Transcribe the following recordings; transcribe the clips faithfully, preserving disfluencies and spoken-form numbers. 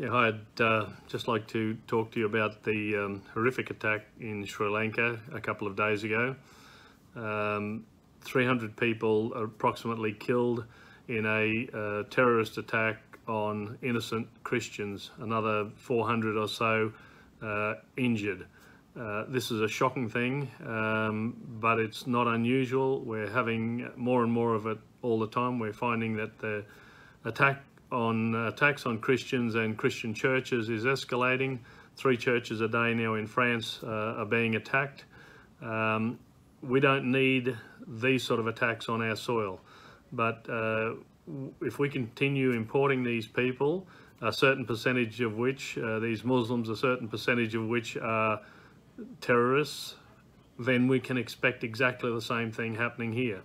Yeah, hi, I'd uh, just like to talk to you about the um, horrific attack in Sri Lanka a couple of days ago. Um, three hundred people approximately killed in a uh, terrorist attack on innocent Christians, another four hundred or so uh, injured. Uh, this is a shocking thing, um, but it's not unusual. We're having more and more of it all the time. We're finding that the attack on attacks on Christians and Christian churches is escalating. Three churches a day now in France uh, are being attacked. Um, we don't need these sort of attacks on our soil, but uh, if we continue importing these people, a certain percentage of which, uh, these Muslims, a certain percentage of which are terrorists, then we can expect exactly the same thing happening here.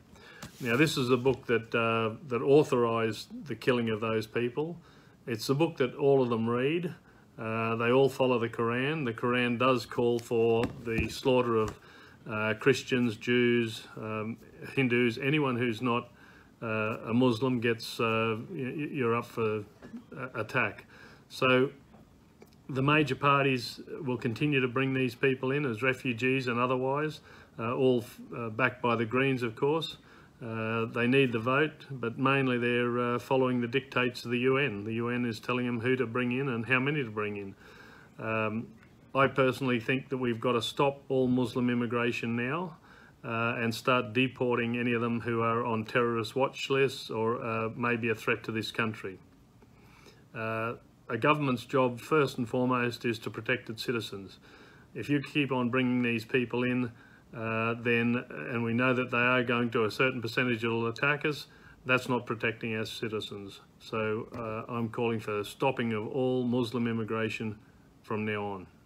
Now, this is the book that uh, that authorised the killing of those people. It's the book that all of them read. Uh, they all follow the Quran. The Quran does call for the slaughter of uh, Christians, Jews, um, Hindus. Anyone who's not uh, a Muslim gets uh, you're up for attack. So the major parties will continue to bring these people in as refugees and otherwise, uh, all uh, backed by the Greens, of course. Uh, they need the vote, but mainly they're uh, following the dictates of the U N. The U N is telling them who to bring in and how many to bring in. Um, I personally think that we've got to stop all Muslim immigration now uh, and start deporting any of them who are on terrorist watch lists or uh, maybe a threat to this country. Uh, a government's job, first and foremost, is to protect its citizens. If you keep on bringing these people in, Uh, then, and we know that they are going to a certain percentage of attack us, that's not protecting our citizens. So uh, I'm calling for stopping of all Muslim immigration from now on.